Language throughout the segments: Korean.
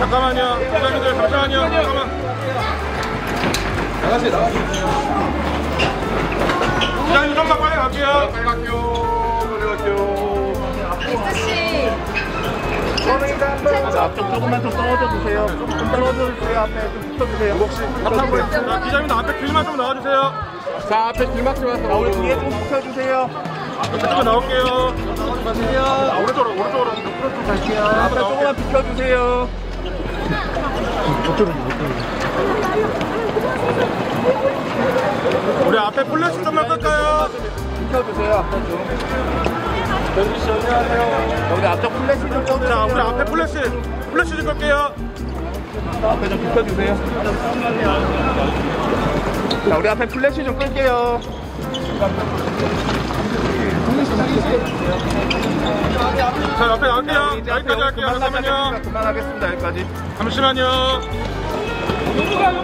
잠깐만요. 부장님들 잠시만요. 잠깐만. 나가세요. 부장님 좀만 빨리 갈게요. 빨리 갈게요. 미스씨. 선생님들 앞쪽 조금만 좀 떨어져주세요. 조금 떨어져주세요. 앞에 좀 붙어주세요. 혹시 감사합니다. 기자님들 앞에 길만 좀 나와주세요. 자, 앞에 길만 좀 나와주세요. 우리 뒤에 좀 붙여주세요. 이쪽으로 나올게요. 나와주세요. 오른쪽으로. 옆으로 좀 갈게요. 앞에 조금만 비켜주세요. 우리 앞에 플래시 좀만 끌까요? 비켜주세요. 앞에 좀. 벤지씨 안녕하세요. 우리 앞쪽 플래시 좀 껴주세요. 자, 우리 앞에 플래시 좀 끌게요. 앞에 좀 비켜주세요. 자, 우리 앞에 플래시 좀 끌게요. 자, 옆에 나올게요. 여기까지 할게요. 그만하겠습니다. 여기까지. 잠시만요. 여기까지만.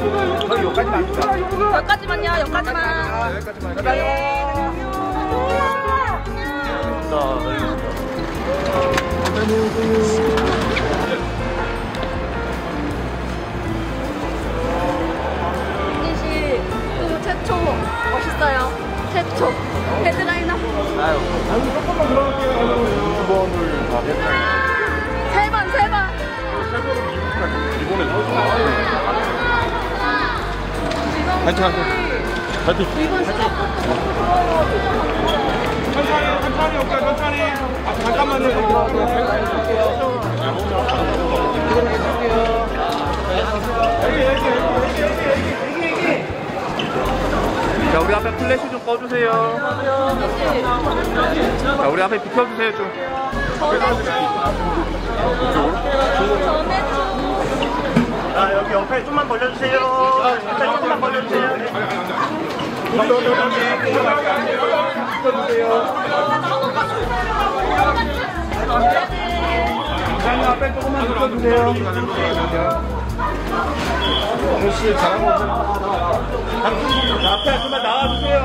여기까지만. 여기까지만. 민지씨, 최초 멋있어요. 최초 헤드라이너. 아유, 조금만 들어볼게요. 세 번. 천천히. 잠깐만요. 자, 우리 앞에 플래시 좀 꺼주세요. 자, 우리 앞에 비켜주세요 좀. 아, 여기 옆에 좀만 벌려주세요. 조금만 벌려주세요. 앞에 조금만 붙여주세요. 아저씨 잘하고 있어요. 앞에 좀만 나와주세요.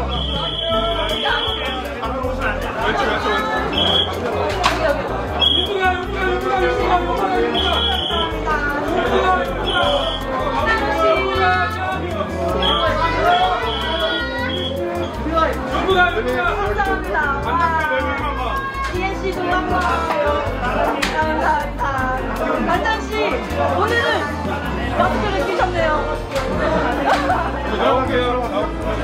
마스크를 끼셨네요. 나올게요. 안녕하세요.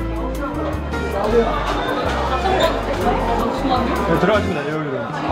들어가시면 돼요.